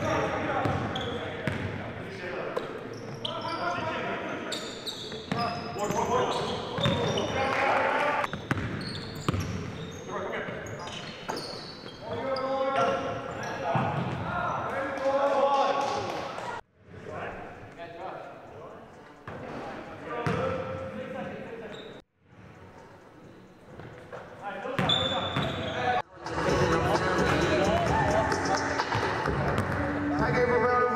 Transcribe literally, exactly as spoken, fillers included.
I gave a round of applause.